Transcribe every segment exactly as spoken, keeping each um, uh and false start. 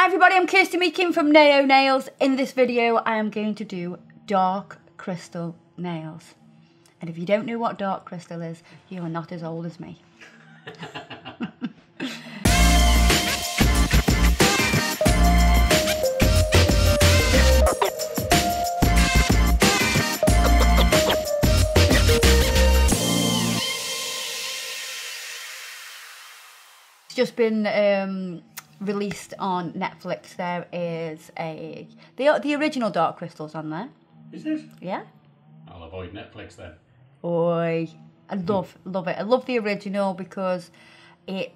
Hi everybody, I'm Kirsty Meakin from Naio Nails. In this video I am going to do Dark Crystal nails. And if you don't know what Dark Crystal is, you are not as old as me. It's just been um, released on Netflix. There is a the the original Dark Crystal's on there. Is it? Yeah. I'll avoid Netflix then. Oi, I love love it. I love the original because it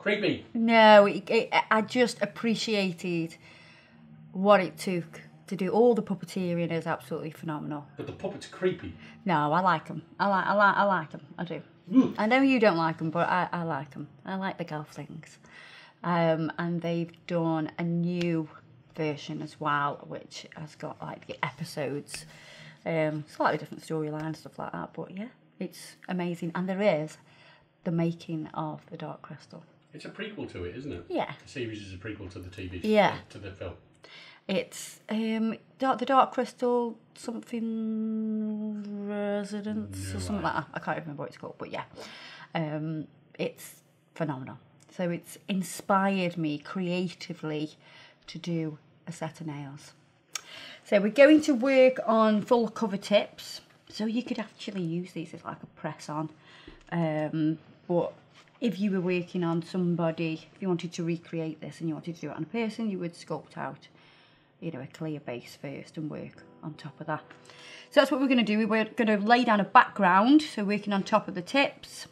creepy. No, it, it, I just appreciated what it took to do. All the puppeteering is absolutely phenomenal. But the puppets are creepy. No, I like them. I like I like I like them. I do. Mm. I know you don't like them, but I I like them. I like the Gelflings. Um, and they've done a new version as well, which has got like the episodes, um, slightly different storyline, stuff like that. But yeah, it's amazing. And there is the making of the Dark Crystal. It's a prequel to it, isn't it? Yeah. The series is a prequel to the T V. Yeah. To the film. It's um, dark, the Dark Crystal something residence no, or something right. like that. I can't remember what it's called, but yeah, um, it's phenomenal. So it's inspired me creatively to do a set of nails. So we're going to work on full cover tips. So you could actually use these as like a press on. Um, but if you were working on somebody, if you wanted to recreate this and you wanted to do it on a person, you would sculpt out, you know, a clear base first and work on top of that. So that's what we're going to do. We're going to lay down a background. So working on top of the tips.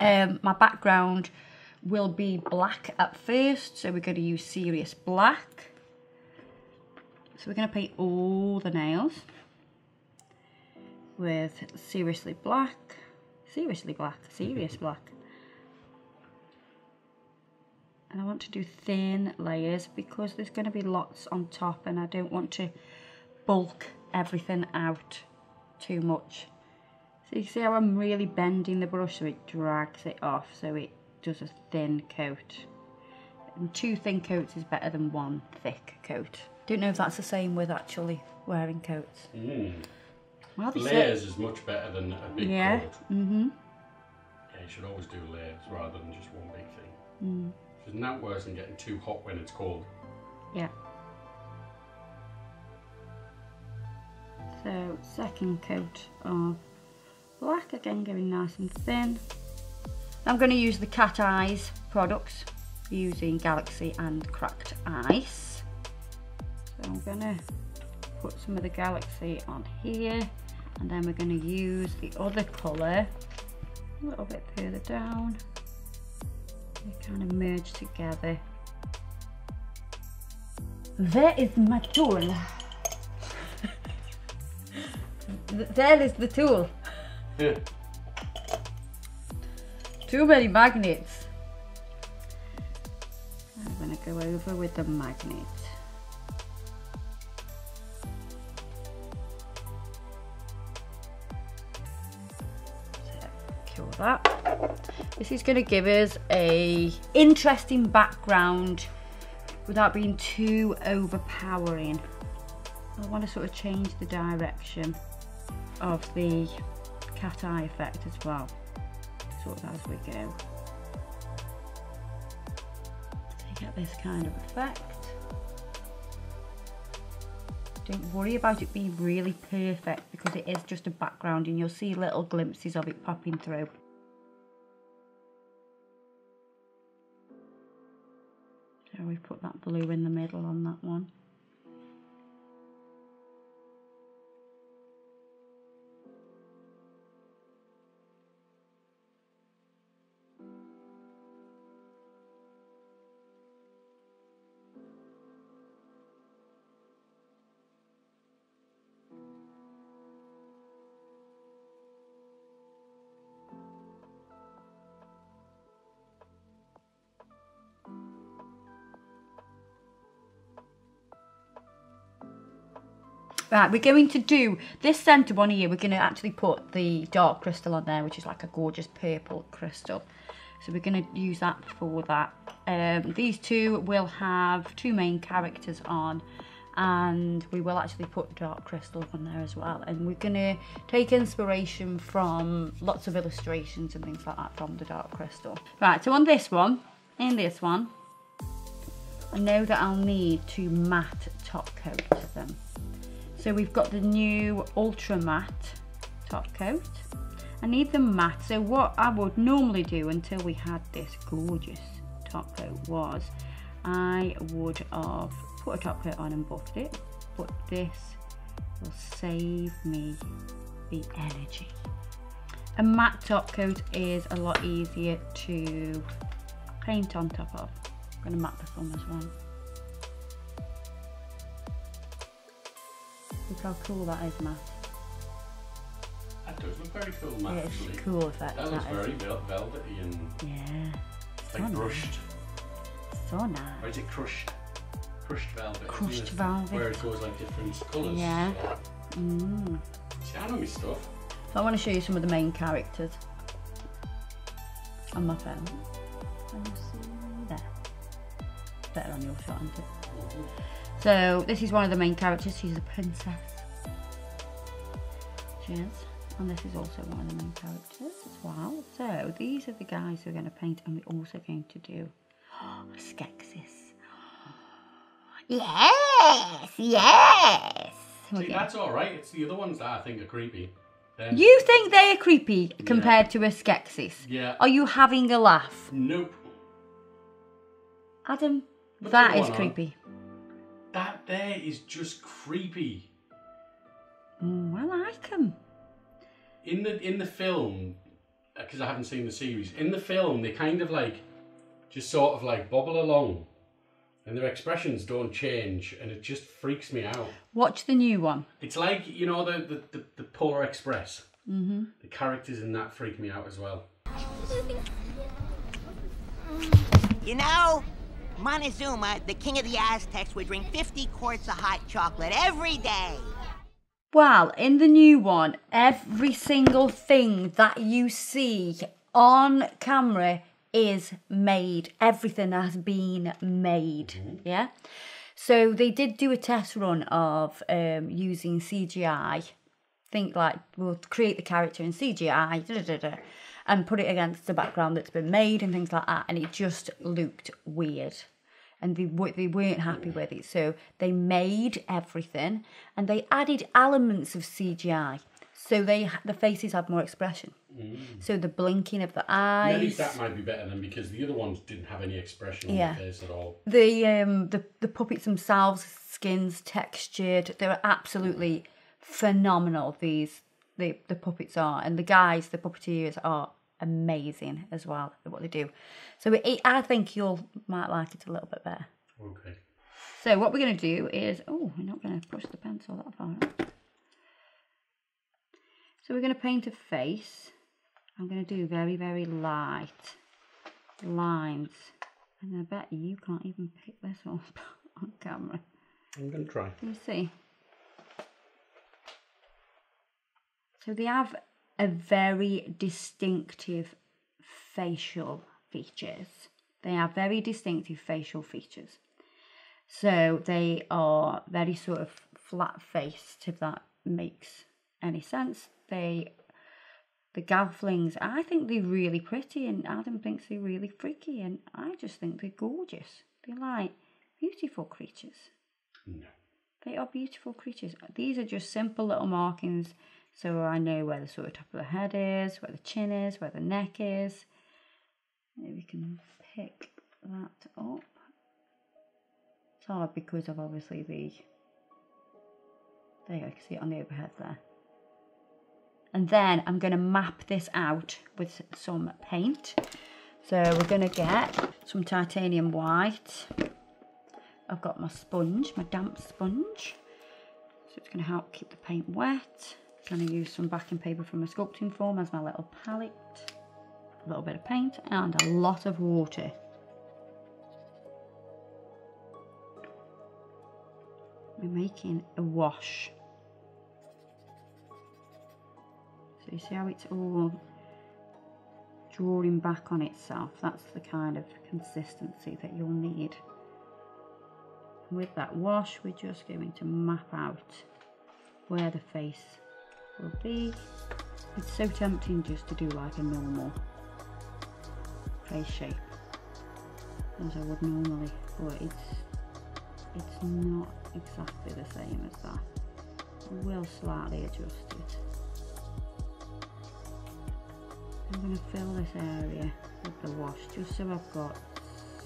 Um, my background will be black at first, so we're going to use serious black. So we're going to paint all the nails with seriously black, seriously black, serious black. And I want to do thin layers because there's going to be lots on top and I don't want to bulk everything out too much. So you see how I'm really bending the brush so it drags it off, so it does a thin coat, and two thin coats is better than one thick coat. Don't know if that's the same with actually wearing coats. Mm. Well, layers is much better than a big yeah. coat. Mm-hmm. Yeah, you should always do layers rather than just one big thing. Mm. Isn't that worse than getting too hot when it's cold? Yeah. So second coat of black, again going nice and thin. I'm going to use the Cat Eyes products using Galaxy and Cracked Ice. So I'm going to put some of the Galaxy on here, and then we're going to use the other colour a little bit further down. They kind of merge together. There is my tool. There is the tool. Yeah. Too many magnets. I'm going to go over with the magnet. So, cure that. This is going to give us a interesting background without being too overpowering. I want to sort of change the direction of the cat eye effect as well, as we go. So you get this kind of effect. Don't worry about it being really perfect because it is just a background and you'll see little glimpses of it popping through. So we put that blue in the middle on that one. Right, we're going to do this centre one here. We're going to actually put the Dark Crystal on there, which is like a gorgeous purple crystal. So we're going to use that for that. Um, these two will have two main characters on, and we will actually put Dark Crystal on there as well. And we're going to take inspiration from lots of illustrations and things like that from the Dark Crystal. Right, so on this one, in this one, I know that I'll need to matte top coat them. So we've got the new ultra matte top coat. I need them matte, so what I would normally do until we had this gorgeous top coat was I would have put a top coat on and buffed it, but this will save me the energy. A matte top coat is a lot easier to paint on top of. I'm going to matte this one as well. Look how cool that is, matte. That does look very cool, matte. Yeah, it's actually cool effect. That, that looks very vel velvety and yeah, so like nice. Brushed. So nice. Or is it crushed? Crushed velvet. Crushed velvet. Where it goes like different colours. Yeah. Mm. See, I know my stuff. So I want to show you some of the main characters on my phone. There. Better on your shot, isn't it? Mm-hmm. So this is one of the main characters. She's a princess. She is. And this is also one of the main characters as well. So these are the guys who are going to paint, and we're also going to do oh, Skeksis. Yes, yes. See, okay. That's all right. It's the other ones that I think are creepy. Then you think they are creepy compared yeah. to a Skeksis? Yeah. Are you having a laugh? Nope. Adam, but that is creepy. On. That there is just creepy. Mm, I like them. In the in the film, because I haven't seen the series, in the film they kind of like just sort of like bobble along, and their expressions don't change, and it just freaks me out. Watch the new one. It's like, you know, the the the, the Polar Express. Mm-hmm. The characters in that freak me out as well. You know, Montezuma, the king of the Aztecs, would drink fifty quarts of hot chocolate every day. Well, in the new one, every single thing that you see on camera is made. Everything has been made, mm-hmm. yeah? So they did do a test run of um, using C G I. Think like, we'll create the character in C G I, da, da, da, and put it against the background that's been made and things like that, and it just looked weird. And they, they weren't happy with it. So they made everything and they added elements of C G I. So they the faces had more expression. Mm. So the blinking of the eyes. Maybe that might be better than, because the other ones didn't have any expression yeah. on the face at all. The, um, the, the puppets themselves, skins, textured. They're absolutely phenomenal, these the, the puppets are. And the guys, the puppeteers are amazing as well at what they do. So it, I think you'll might like it a little bit better. Okay. So what we're going to do is, oh, we're not going to push the pencil that far up. So we're going to paint a face. I'm going to do very, very light lines. And I bet you can't even pick this up on camera. I'm going to try. Let me see. So they have a very distinctive facial features. They have very distinctive facial features. So they are very sort of flat-faced, if that makes any sense. They, the Gelflings, I think they're really pretty, and Adam thinks they're really freaky, and I just think they're gorgeous. They're like beautiful creatures. No. They are beautiful creatures. These are just simple little markings. So I know where the sort of top of the head is, where the chin is, where the neck is. Maybe we can pick that up. It's hard because of obviously the, there you go, you can see it on the overhead there. And then I'm going to map this out with some paint. So we're going to get some titanium white. I've got my sponge, my damp sponge. So it's going to help keep the paint wet. I'm going to use some backing paper from a sculpting form as my little palette, a little bit of paint, and a lot of water. We're making a wash. So you see how it's all drawing back on itself. That's the kind of consistency that you'll need. With that wash, we're just going to map out where the face will be. It's so tempting just to do like a normal face shape as I would normally, but it's it's not exactly the same as that. I will slightly adjust it. I'm going to fill this area with the wash just so I've got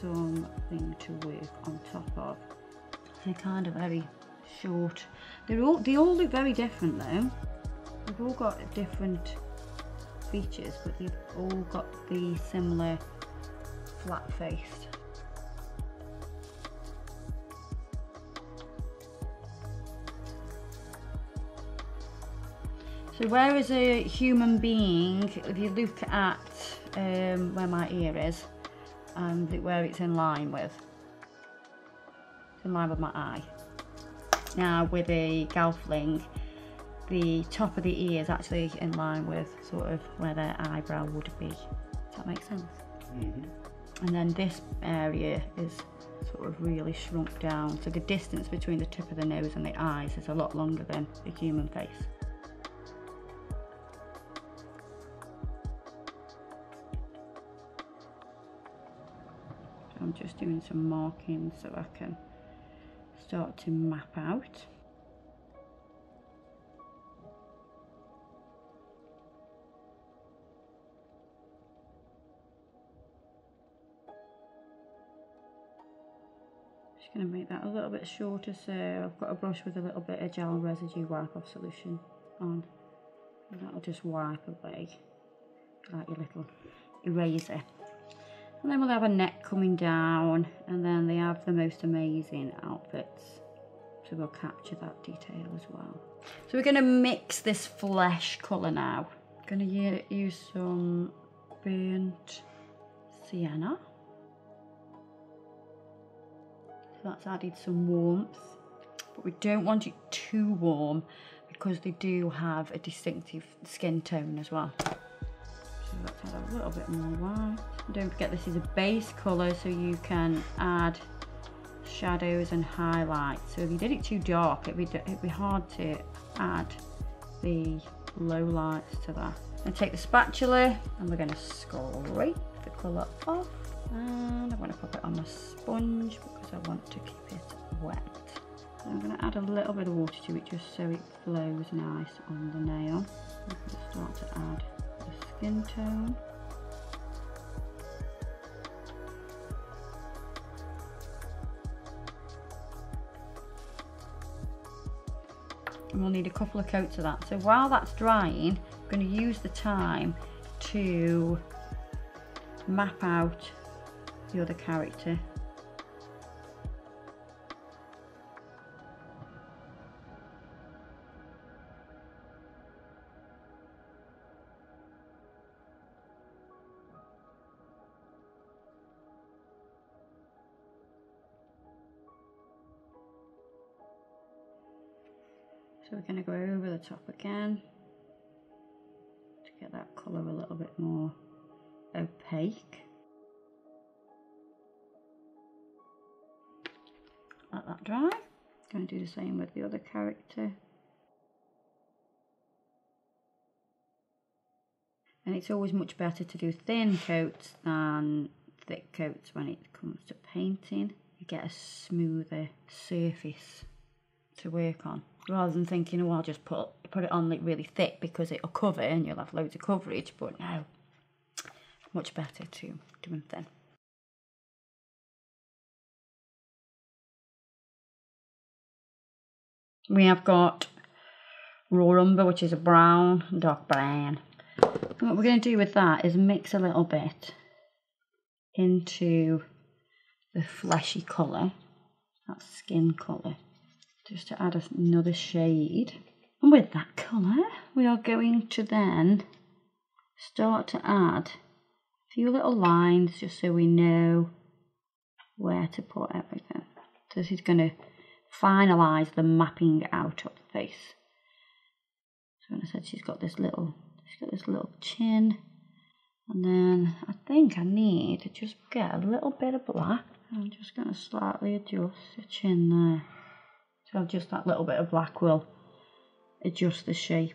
something to work on top of. They're kind of very short. They're all, they all look very different though. They've all got different features, but they've all got the similar flat face. So where is a human being, if you look at um, where my ear is and where it's in line with, it's in line with my eye. Now with a Gelfling, the top of the ear is actually in line with sort of where their eyebrow would be. Does that make sense? Mm-hmm. And then this area is sort of really shrunk down. So the distance between the tip of the nose and the eyes is a lot longer than a human face. I'm just doing some marking so I can start to map out. Just going to make that a little bit shorter, so I've got a brush with a little bit of gel residue wipe off solution on. And that'll just wipe away like your little eraser. And then we'll have a neck coming down, and then they have the most amazing outfits, so we'll capture that detail as well. So we're going to mix this flesh colour now. I'm going to use some burnt sienna. So that's added some warmth, but we don't want it too warm because they do have a distinctive skin tone as well. So let's add a little bit more white. Don't forget this is a base colour, so you can add shadows and highlights. So if you did it too dark, it'd be, it'd be hard to add the low lights to that. And take the spatula and we're going to scrape the colour off. And I'm going to pop it on my sponge because I want to keep it wet. And I'm going to add a little bit of water to it just so it flows nice on the nail. I'm going to start to add the skin tone. And we'll need a couple of coats of that. So while that's drying, I'm going to use the time to map out the other character. So we're going to go over the top again to get that colour a little bit more opaque. Let that dry. Going to do the same with the other character. And it's always much better to do thin coats than thick coats when it comes to painting. You get a smoother surface to work on, rather than thinking, oh, I'll just put put it on like really thick because it'll cover and you'll have loads of coverage. But no, much better to do them thin. We have got raw umber, which is a brown, dark brown. And what we're going to do with that is mix a little bit into the fleshy colour, that skin colour, just to add another shade. And with that colour, we are going to then start to add a few little lines just so we know where to put everything. So this is going to finalise the mapping out of the face. So when I said she's got this little, she's got this little chin, And then I think I need to just get a little bit of black. I'm just going to slightly adjust the chin there. So just that little bit of black will adjust the shape.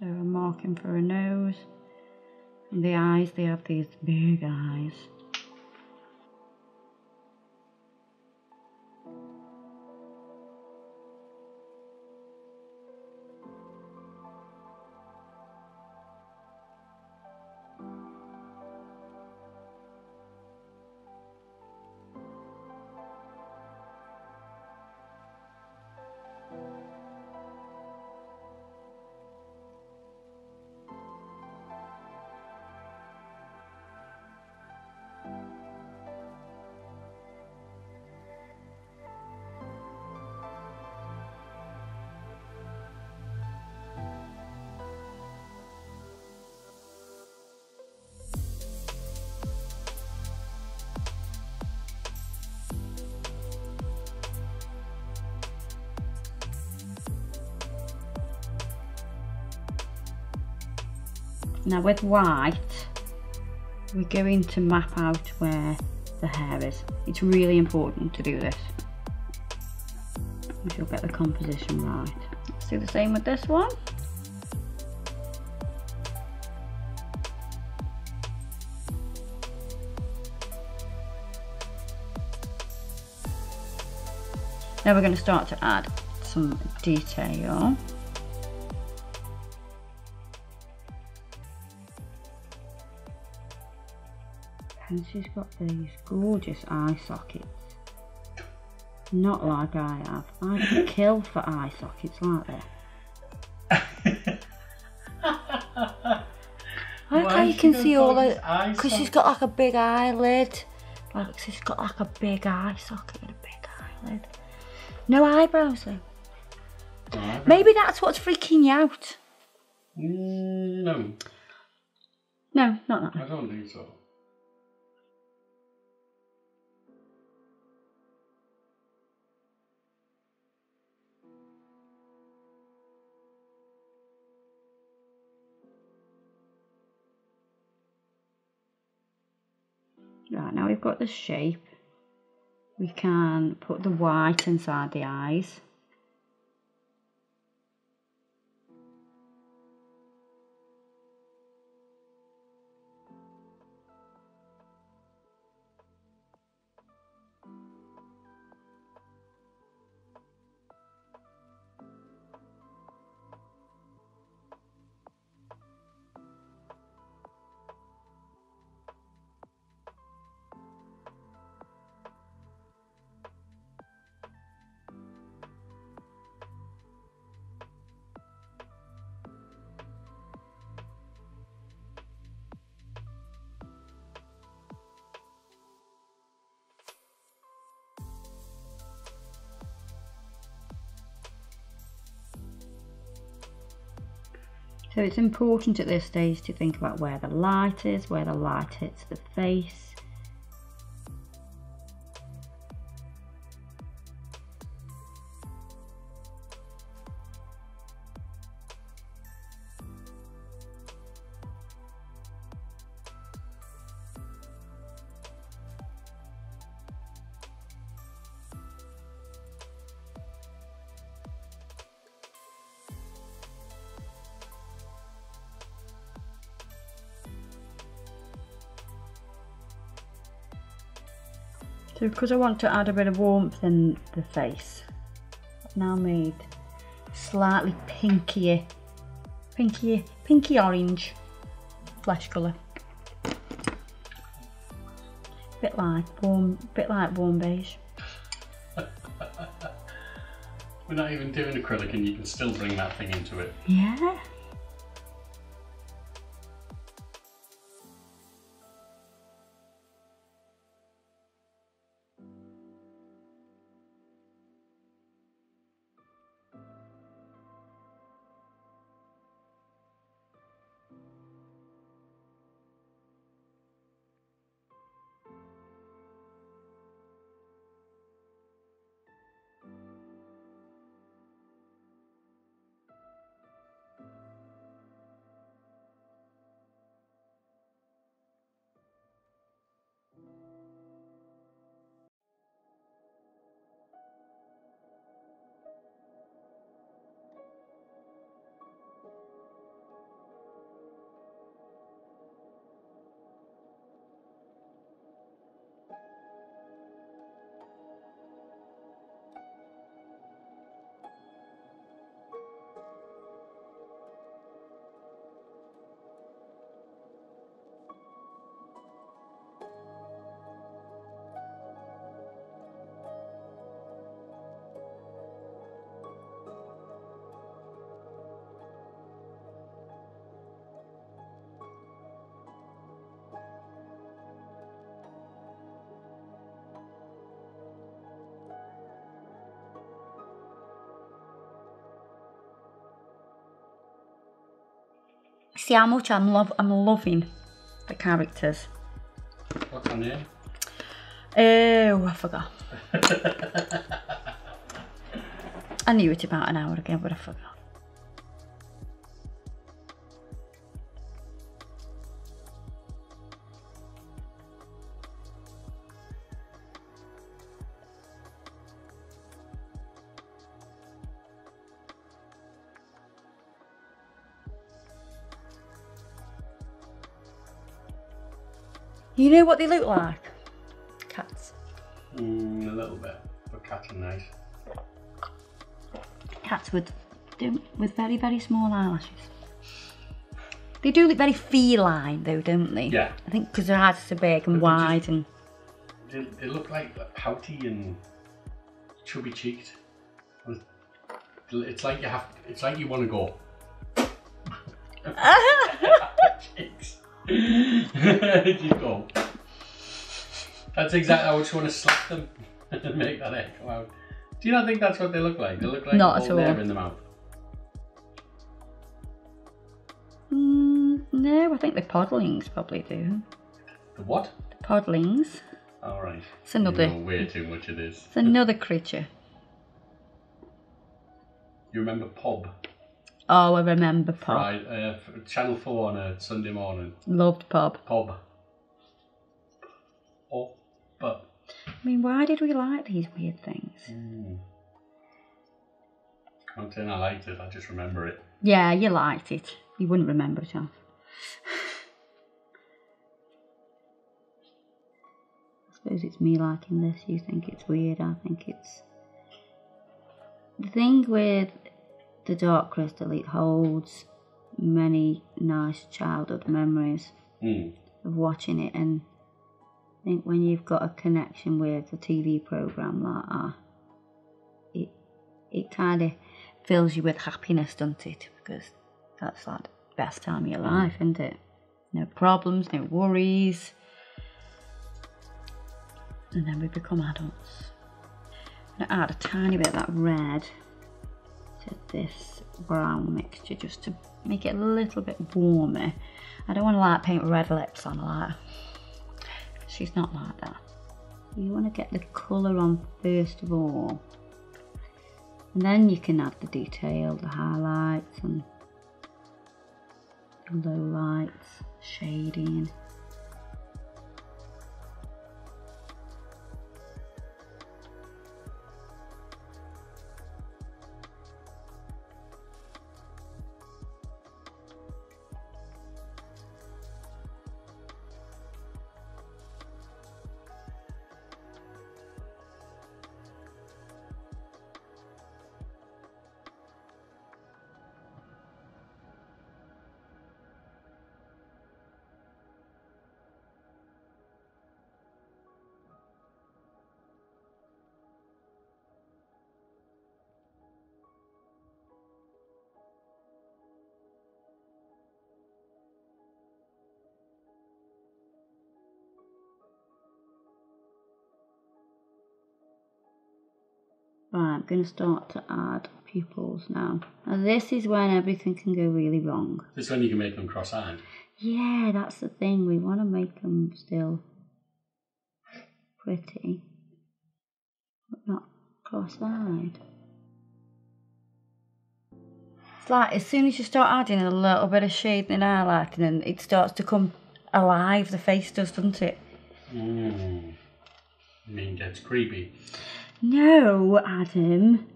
So I'm marking for a nose, and the eyes, they have these big eyes. Now with white, we're going to map out where the hair is. It's really important to do this. You'll get the composition right. Let's do the same with this one. Now we're going to start to add some detail. And she's got these gorgeous eye sockets. Not like I have. I could kill for eye sockets like that. I like how you can see all the... Because she's got like a big eyelid. Like she's got like a big eye socket and a big eyelid. No eyebrows though. No eyebrows. Maybe that's what's freaking you out. No. No, not that. I don't think so. Right, now we've got the shape, we can put the white inside the eyes. So it's important at this stage to think about where the light is, where the light hits the face. So because I want to add a bit of warmth in the face, I've now made slightly pinkier, pinkier, pinky orange flesh colour. Bit like warm, bit like warm beige. We're not even doing acrylic, and you can still bring that thing into it. Yeah. see how much I'm love I'm loving the characters. What's on here? Oh, I forgot. I knew it about an hour ago, but I forgot. You know what they look like? Cats. Mm, a little bit, but cats are nice. Cats with with very, very small eyelashes. They do look very feline though, don't they? Yeah. I think because their eyes are so big and but wide just, and... They, they look like pouty and chubby cheeked. It's like you have, it's like you want to go. Cheeks. You go. That's exactly, I just want to slap them and make that echo out. Do you not think that's what they look like? They look like not all there in the mouth. Mm, no, I think the podlings probably do. The what? The podlings. Alright. It's another. You know way too much of this. It's another creature. You remember Pob? Oh, I remember Pob. Right, uh, Channel four on a Sunday morning. Loved Pob. Pob. Oh, but. I mean, why did we like these weird things? Mm. I'm not saying I liked it, I just remember it. Yeah, you liked it. You wouldn't remember it off. I suppose it's me liking this. You think it's weird, I think it's... The thing with... The Dark Crystal, it holds many nice childhood memories mm. of watching it, and I think when you've got a connection with a T V programme like that, it it kind of fills you with happiness, doesn't it? Because that's like the best time of your life, isn't it? No problems, no worries, and then we become adults. I'm going to add a tiny bit of that red. This brown mixture just to make it a little bit warmer. I don't want to like paint red lips on her. She's not like that. You want to get the colour on first of all, and then you can add the detail, the highlights and low lights, shading. Right, I'm going to start to add pupils now. Now this is when everything can go really wrong. This is when you can make them cross-eyed. Yeah, that's the thing. We want to make them still pretty, but not cross-eyed. It's like as soon as you start adding a little bit of shading and highlighting, and it starts to come alive, the face does, doesn't it? Mm. I mean, that's creepy. No, Adam.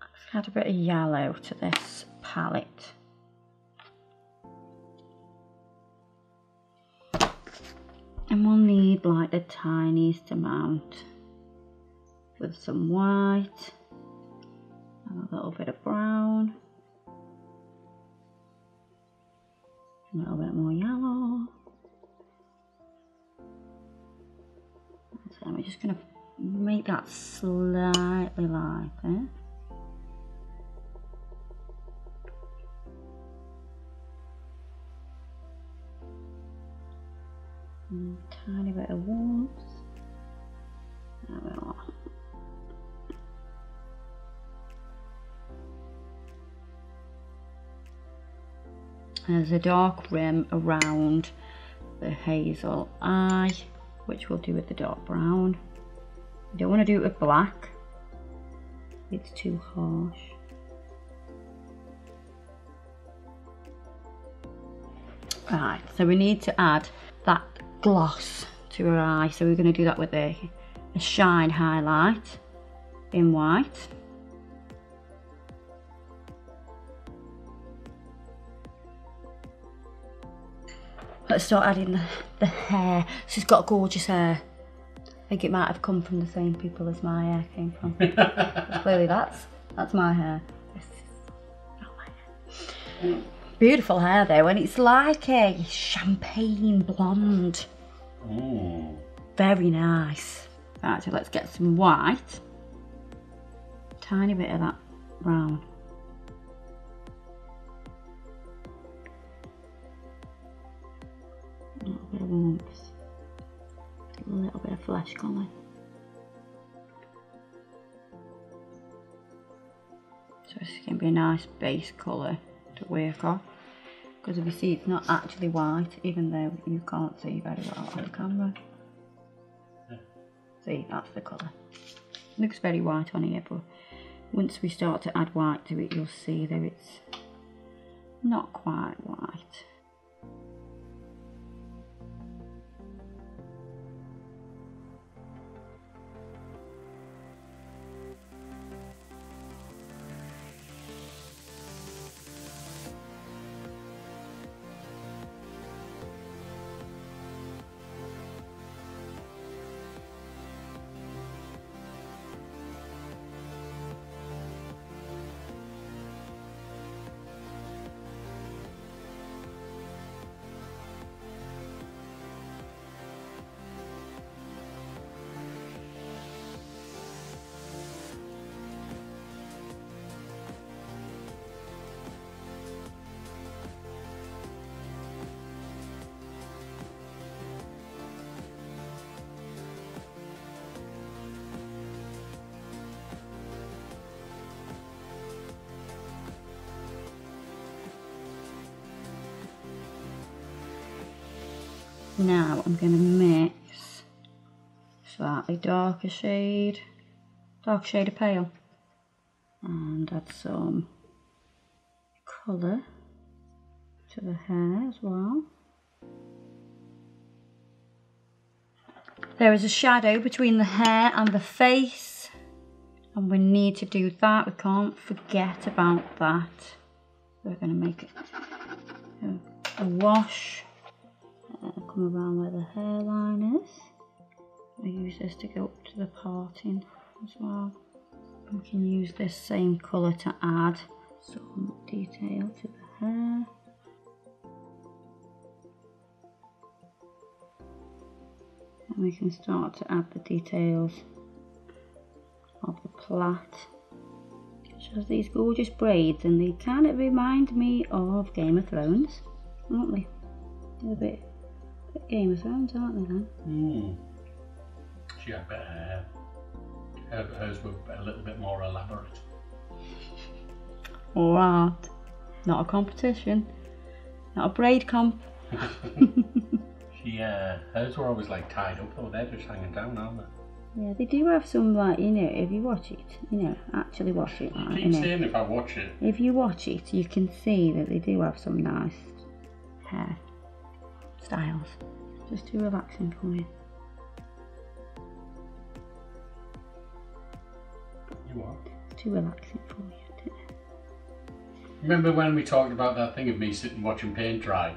Let's add a bit of yellow to this palette. And we'll need like the tiniest amount with some white and a little bit of brown. A little bit more yellow. So we're just going to make that slightly lighter. And a tiny bit of warmth. There we are. and there's a dark rim around the hazel eye, which we'll do with the dark brown. I don't want to do it with black, it's too harsh. Right, so we need to add that gloss to her eye, so we're going to do that with a, a shine highlight in white. Let's start adding the, the hair. She's got gorgeous hair. I think it might have come from the same people as my hair came from. Clearly that's that's my hair. This is not my hair. Beautiful hair though, and it's like a champagne blonde. Ooh. Very nice. Right, so let's get some white. Tiny bit of that brown. A little bit of warmth, a little bit of flesh colour. So this is going to be a nice base colour to work off, because if you see it's not actually white, even though you can't see very well on the camera. See, that's the colour. It looks very white on here, but once we start to add white to it, you'll see that it's not quite white. Now I'm going to mix slightly darker shade, dark shade of pale, and add some colour to the hair as well. There is a shadow between the hair and the face, and we need to do that. We can't forget about that. We're going to make it a wash. Come around where the hairline is. I use this to go up to the parting as well. We can use this same colour to add some detail to the hair. And we can start to add the details of the plait. She has these gorgeous braids, and they kind of remind me of Game of Thrones, don't they? They're a bit Game of Thrones, aren't they then? Mm. She had better hair. Her, hers were a little bit more elaborate. All right. Not a competition. Not a braid comp. she, uh, hers were always like tied up though, they're just hanging down, aren't they? Yeah, they do have some like, you know, if you watch it, you know, actually watch it. Like, you keep you know, saying if I watch it. If you watch it, you can see that they do have some nice hair styles. Just too relaxing for me. You what? It's too relaxing for me, isn't it? Remember when we talked about that thing of me sitting watching paint dry?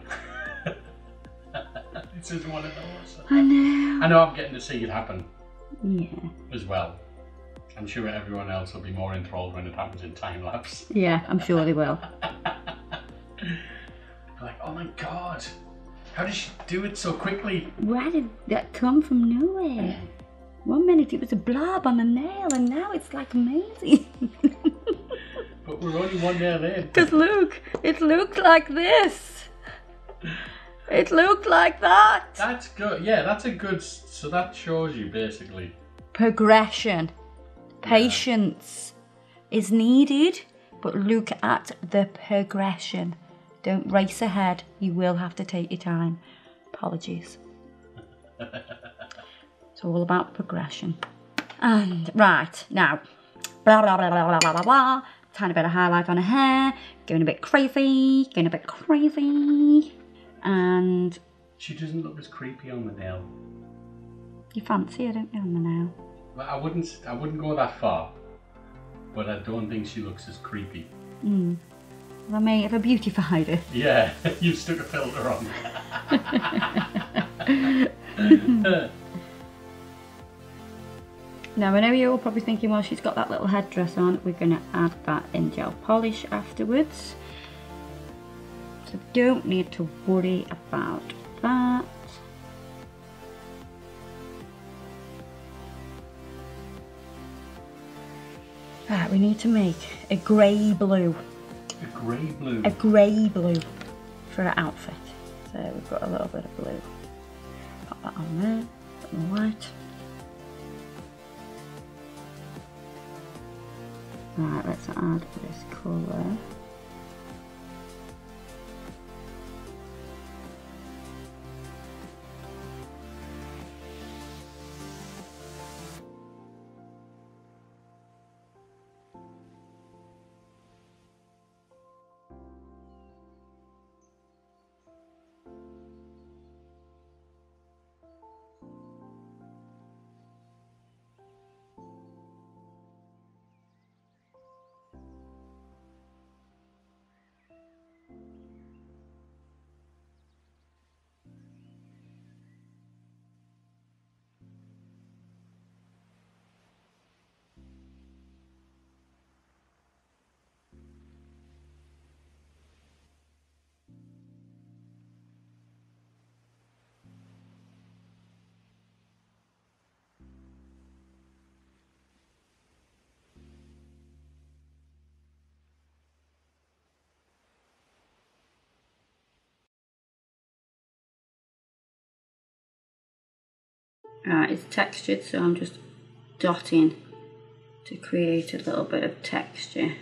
This is one of those. I know. I know I'm getting to see it happen. Yeah. As well. I'm sure everyone else will be more enthralled when it happens in time lapse. Yeah, I'm sure they will. Like, oh my god. How did she do it so quickly? Where did that come from? Nowhere. One minute it was a blob on the nail, and now it's like amazing. But we're only one nail in. Because look, it looked like this. It looked like that. That's good. Yeah, that's a good. So that shows you basically progression. Patience yeah. is needed, but look at the progression. Don't race ahead. You will have to take your time. Apologies. It's all about progression. And right now, blah blah blah blah blah blah blah. Tiny bit of highlight on her hair, going a bit crazy, going a bit crazy, and she doesn't look as creepy on the nail. You fancy her, don't you, on the nail? Well, I wouldn't, I wouldn't go that far, but I don't think she looks as creepy. Hmm. Well, I may have beautified her. Yeah, you stuck a filter on. Now, I know you're all probably thinking, well, she's got that little headdress on. We're going to add that in gel polish afterwards. So don't need to worry about that. Right, we need to make a grey blue. A grey blue? A grey blue for our outfit. So we've got a little bit of blue. Pop that on there, a bit more white. Right, let's add this colour. Right, it's textured, so I'm just dotting to create a little bit of texture.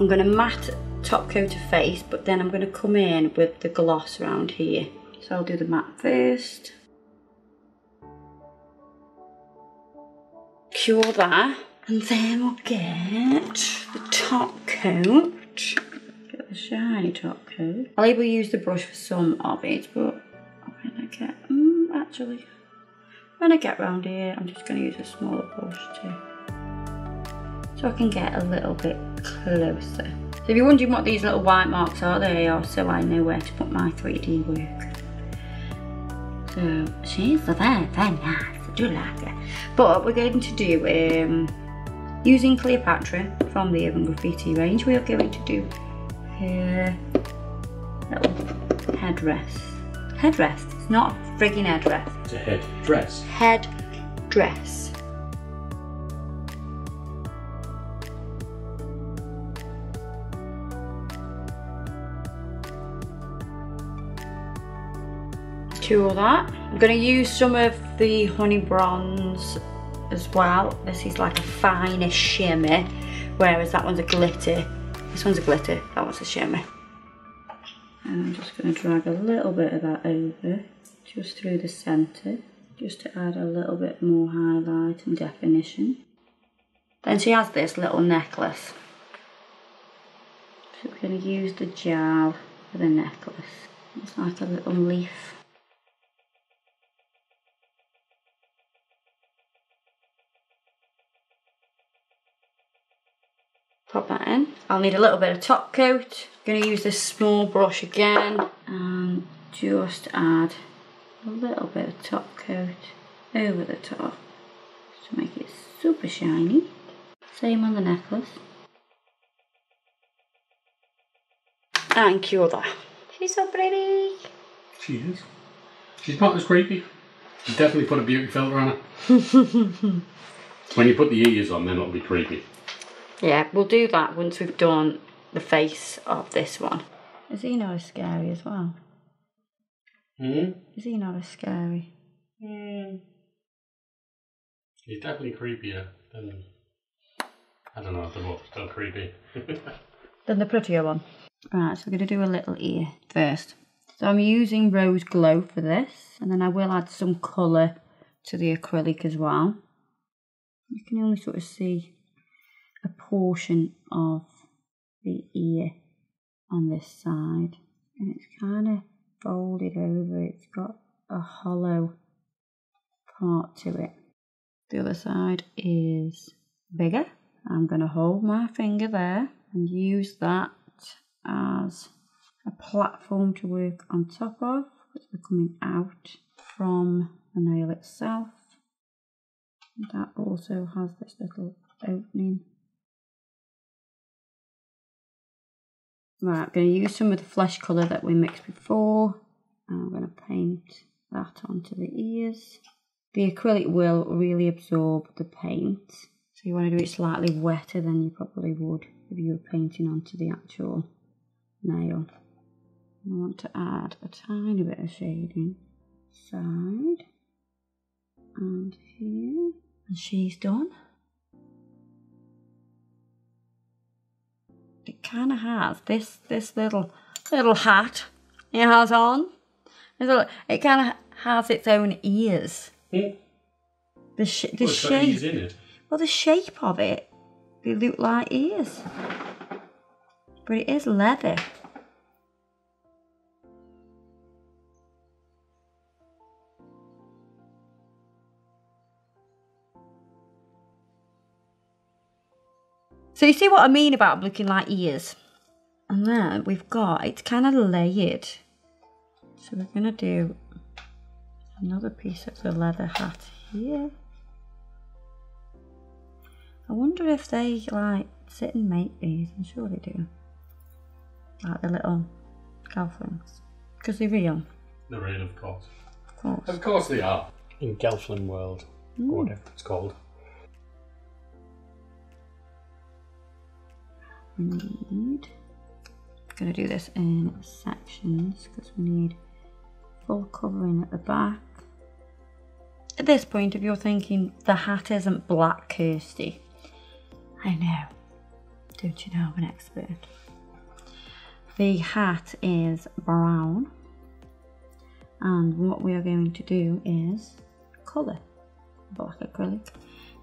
I'm going to matte top coat of face, but then I'm going to come in with the gloss around here. So I'll do the matte first. Cure that. And then we'll get the top coat. Get the shiny top coat. I'll even use the brush for some of it, but when I get, mm, actually, when I get round here, I'm just going to use a smaller brush too. So I can get a little bit closer. So if you're wondering what these little white marks are, they are so I know where to put my three D work. So she's very, very nice, I do like her. But we're going to do, um, using Cleopatra from the Urban Graffiti range, we are going to do her little headdress. Headdress, it's not a frigging headdress. It's a headdress. Headdress. two of that. I'm going to use some of the Honey Bronze as well. This is like a finer shimmer, whereas that one's a glitter. This one's a glitter, that one's a shimmer. And I'm just going to drag a little bit of that over, just through the centre, just to add a little bit more highlight and definition. Then she has this little necklace. So we're going to use the gel for the necklace. It's like a little leaf. Pop that in. I'll need a little bit of top coat. I'm going to use this small brush again and just add a little bit of top coat over the top to make it super shiny. Same on the necklace. And Kyoda. She's so pretty. She is. She's not as creepy. You definitely put a beauty filter on her. When you put the ears on, then it'll be creepy. Yeah, we'll do that once we've done the face of this one. Is he not as scary as well? Hmm? Is he not as scary? Hmm. He's definitely creepier than... I don't know if they're both still creepy. Than the prettier one. Right, so we're going to do a little ear first. So I'm using Rose Glow for this, and then I will add some colour to the acrylic as well. You can only sort of see a portion of the ear on this side, and it's kind of folded over. It's got a hollow part to it. The other side is bigger. I'm going to hold my finger there and use that as a platform to work on top of, because they're coming out from the nail itself. And that also has this little opening. Right, I'm going to use some of the flesh colour that we mixed before, and I'm going to paint that onto the ears. The acrylic will really absorb the paint, so you want to do it slightly wetter than you probably would if you were painting onto the actual nail. I want to add a tiny bit of shading side and here, and she's done. It kind of has this this little little hat it has on. It kind of has its own ears. Yeah. The sh the well, shape. Got ears in it. Well, the shape of it, they look like ears. But it is leather. So you see what I mean about looking like ears? And then we've got, it's kind of layered. So we're going to do another piece of the leather hat here. I wonder if they like sit and make these. I'm sure they do. Like the little Gelflings. Because they're real. They're real, of course. Of course. Of course they are. In Gelfling world, mm. or whatever it's called. We need... I'm going to do this in sections because we need full covering at the back. At this point, if you're thinking, the hat isn't black, Kirsty. I know. Don't you know I'm an expert? The hat is brown, and what we are going to do is colour black acrylic,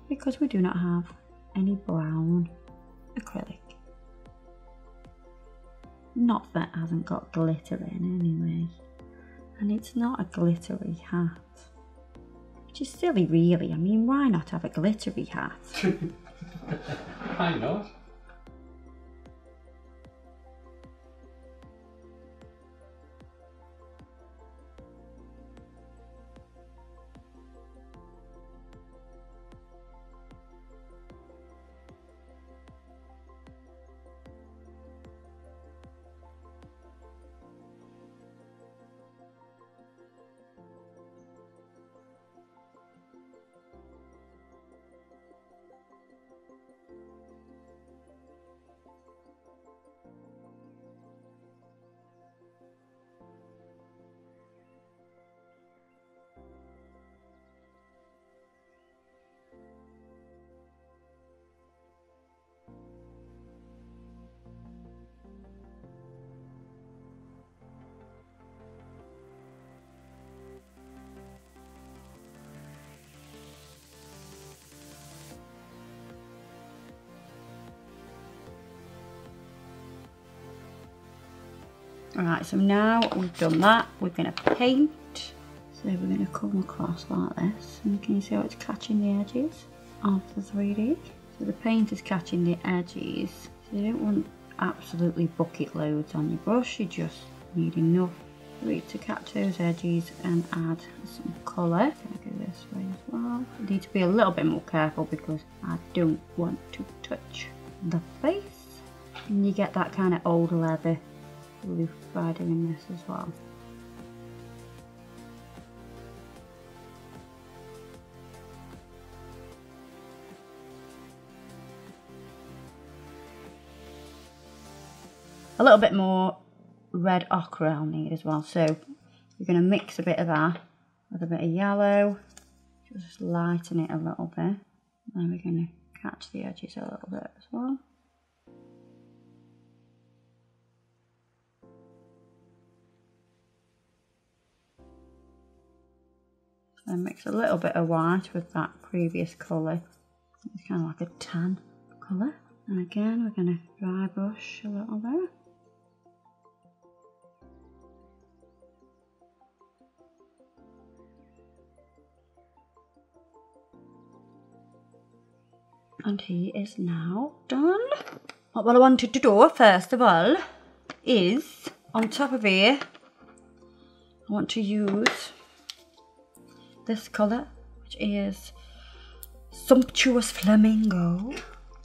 because we do not have any brown acrylic. Not that it hasn't got glitter in anyway, and it's not a glittery hat, which is silly really. I mean, why not have a glittery hat? Why not? Alright, so now we've done that, we're going to paint. So we're going to come across like this, and can you see how it's catching the edges of the three D? So the paint is catching the edges, so you don't want absolutely bucket loads on your brush, you just need enough to catch those edges and add some colour. I'm going to go this way as well. I need to be a little bit more careful because I don't want to touch the face. And you get that kind of old leather look by doing this as well. A little bit more red ochre I'll need as well, so we're going to mix a bit of that with a bit of yellow, just lighten it a little bit, and then we're going to catch the edges a little bit as well. Then mix a little bit of white with that previous colour, it's kind of like a tan colour, and again we're going to dry brush a little bit. And he is now done. What I wanted to do first of all is, on top of here, I want to use this colour, which is Sumptuous Flamingo.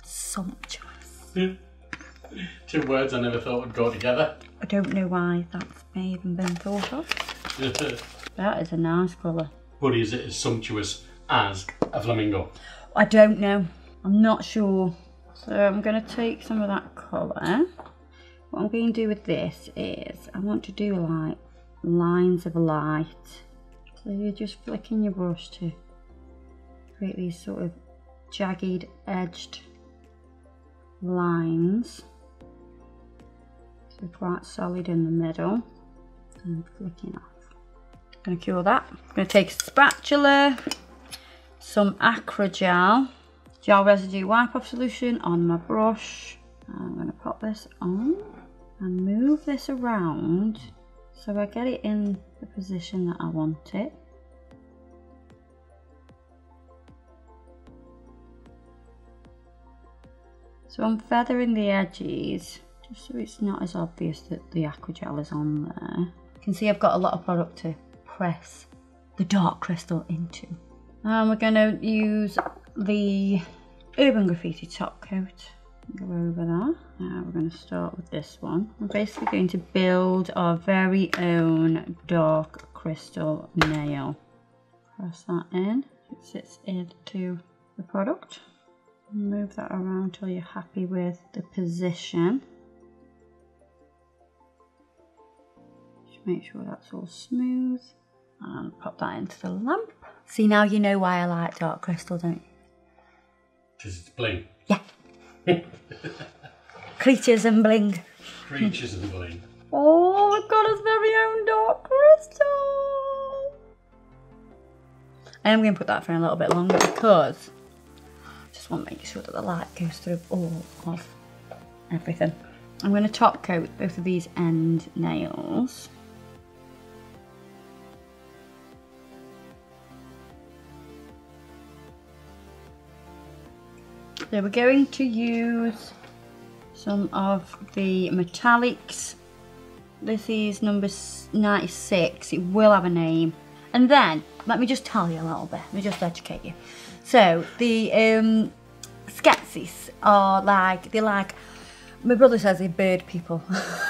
Sumptuous. Two words I never thought would go together. I don't know why that's even been thought of. That is a nice colour. But is it as sumptuous as a flamingo? I don't know. I'm not sure. So I'm going to take some of that colour. What I'm going to do with this is I want to do like lines of light. So you're just flicking your brush to create these sort of jagged edged lines. So quite solid in the middle and flicking off. I'm going to cure that. I'm going to take a spatula, some Acrygel. Gel residue wipe off solution on my brush. I'm going to pop this on and move this around so I get it in the position that I want it. So I'm feathering the edges just so it's not as obvious that the Acrygel is on there. You can see I've got a lot of product to press the dark crystal into. And we're going to use the Urban Graffiti top coat, go over that. Now we're going to start with this one. We're basically going to build our very own dark crystal nail. Press that in, it sits into the product. Move that around till you're happy with the position. Just make sure that's all smooth and pop that into the lamp. See, now you know why I like dark crystal, don't you? Because it's bling. Yeah. Creatures and bling. Creatures and bling. Oh, we've got his very own dark crystal. I am going to put that for a little bit longer because I just want to make sure that the light goes through all of everything. I'm going to top coat both of these end nails. So we're going to use some of the metallics. This is number ninety-six, it will have a name. And then, let me just tell you a little bit, let me just educate you. So, the um, Skeksis are like, they're like, my brother says they're bird people.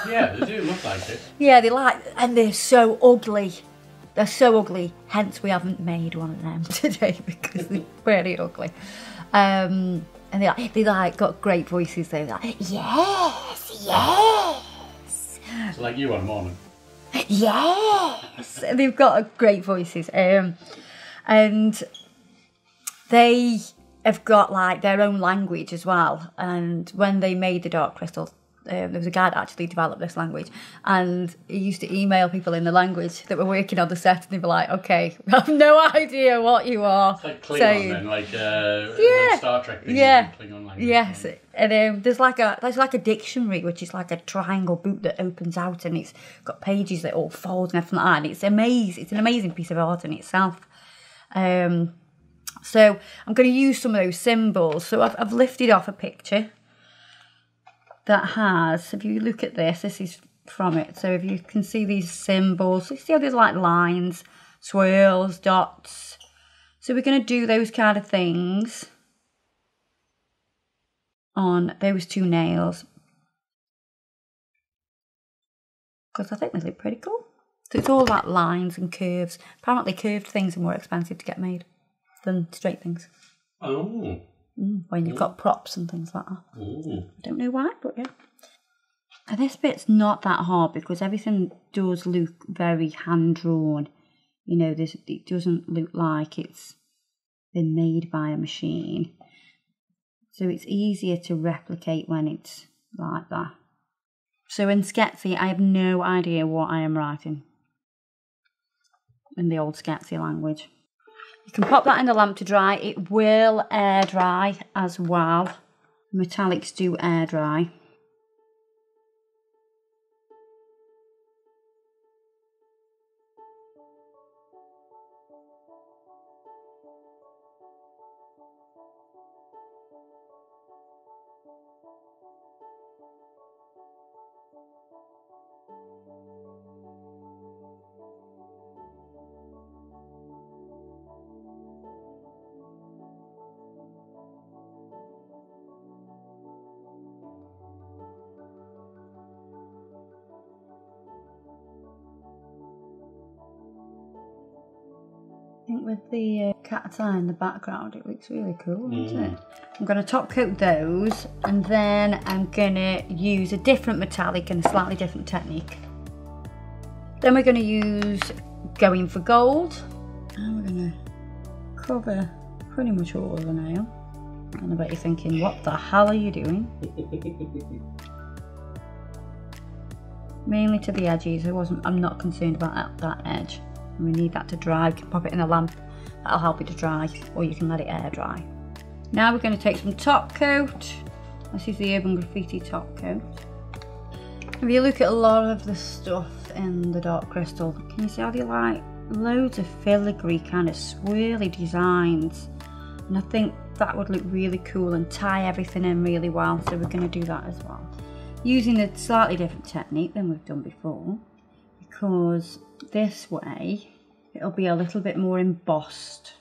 Yeah, they do look like it. Yeah, they like, and they're so ugly. They're so ugly, hence we haven't made one of them today because they're pretty ugly. Um... And they like, they like got great voices, they're like, yes, yes. It's like you on morning. Yes. They've got great voices. Um, and they have got like their own language as well. And when they made the dark crystal, Uh, there was a guy that actually developed this language, and he used to email people in the language that were working on the set, and they'd be like, okay, I have no idea what you are. It's like Klingon, saying. Then, like uh, yeah. the Star Trek thing, yeah. Klingon language. Yes, thing. And um, there's like a there's like a dictionary, which is like a triangle book that opens out, and it's got pages that all fold and everything like that, and it's amazing. It's an amazing piece of art in itself. Um, so I'm going to use some of those symbols. So I've, I've lifted off a picture that has, if you look at this, this is from it. So if you can see these symbols, you see how there's like lines, swirls, dots. So we're going to do those kind of things on those two nails, because I think they look pretty cool. So it's all about lines and curves. Apparently curved things are more expensive to get made than straight things. Oh. Mm, when you've got props and things like that. Mm. I don't know why, but yeah. And this bit's not that hard because everything does look very hand-drawn. You know, this, it doesn't look like it's been made by a machine. So it's easier to replicate when it's like that. So in Skeksis, I have no idea what I am writing. In the old Skeksis language. You can pop that in the lamp to dry. It will air dry as well. Metallics do air dry. I think with the uh, cat's eye in the background, it looks really cool, mm. doesn't it? I'm going to top coat those, and then I'm going to use a different metallic and a slightly different technique. Then we're going to use Going for Gold, and we're going to cover pretty much all of the nail. And I bet you're thinking, what the hell are you doing? Mainly to the edges. I wasn't. I'm not concerned about that, that edge. We need that to dry. You can pop it in a lamp, that'll help it to dry, or you can let it air dry. Now we're going to take some top coat. This is the Urban Graffiti top coat. If you look at a lot of the stuff in the Dark Crystal, can you see how they like loads of filigree kind of swirly designs, and I think that would look really cool and tie everything in really well, so we're going to do that as well. Using a slightly different technique than we've done before, because this way it'll be a little bit more embossed.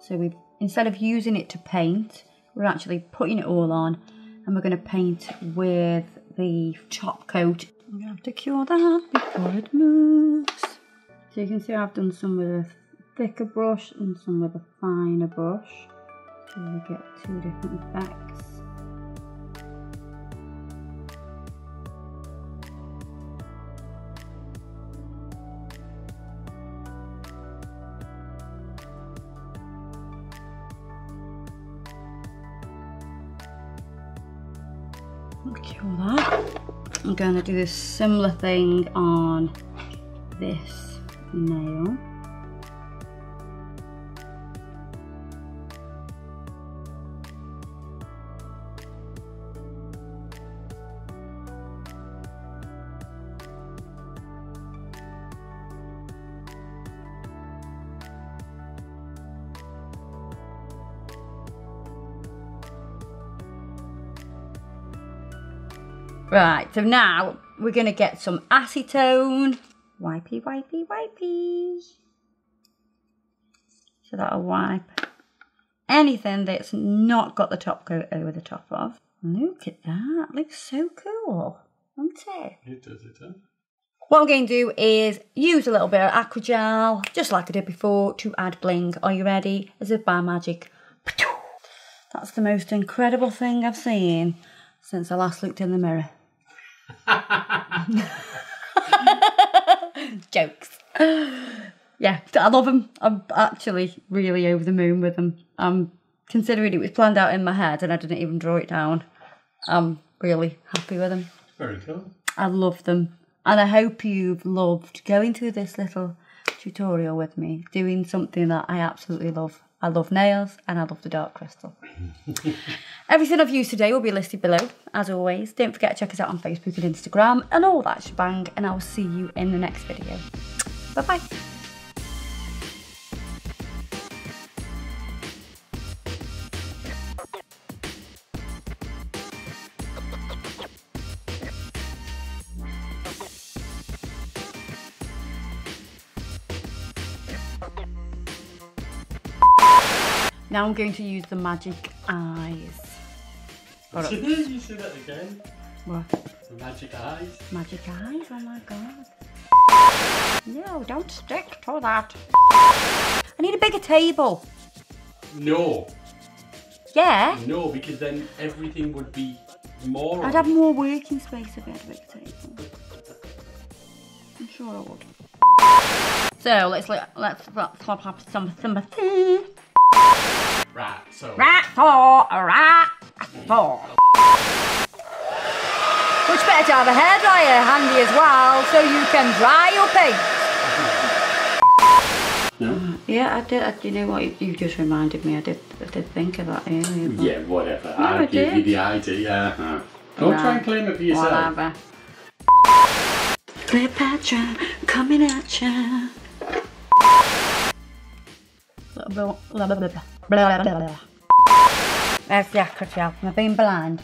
So we, instead of using it to paint, we're actually putting it all on, and we're going to paint with the top coat. I'm going to have to cure that before it moves. So you can see I've done some with a thicker brush and some with a finer brush, so we get two different effects. I'm going to do this similar thing on this nail. Right, so now we're going to get some acetone. Wipey, wipey, wipey. So that'll wipe anything that's not got the top coat over the top of. Look at that. Looks so cool, doesn't it? It does, it does. What I'm going to do is use a little bit of Acrygel, just like I did before, to add bling. Are you ready? As if by magic. That's the most incredible thing I've seen since I last looked in the mirror. Jokes. Yeah, I love them. I'm actually really over the moon with them. Um, considering it was planned out in my head and I didn't even draw it down, I'm really happy with them. Very cool. I love them. And I hope you've loved going through this little tutorial with me, doing something that I absolutely love. I love nails and I love the Dark Crystal. Everything I've used today will be listed below, as always. Don't forget to check us out on Facebook and Instagram and all that shebang, and I'll see you in the next video. Bye-bye. Now I'm going to use the magic eyes. Did you see that again? What? The magic eyes. Magic eyes, oh my god. No, don't stick to that. I need a bigger table. No. Yeah? No, because then everything would be more... I'd have more working space if I had a bigger table. I'm sure I would. So, let's... let's... let's... let's... let's... Right, so. Right, for, right, for. Much better to have a hairdryer handy as well, so you can dry your paint. No? Yeah, I did. I, you know what? You, you just reminded me. I did. I did think of that earlier. Yeah, whatever. No, I'll I give did. you the idea. Uh-huh. Don't right. try and claim it for yourself. Whatever. Cleopatra coming at ya. Blah, blah, blah, blah, blah. Blah, blah, blah, blah. Yes, yeah, I've been blind.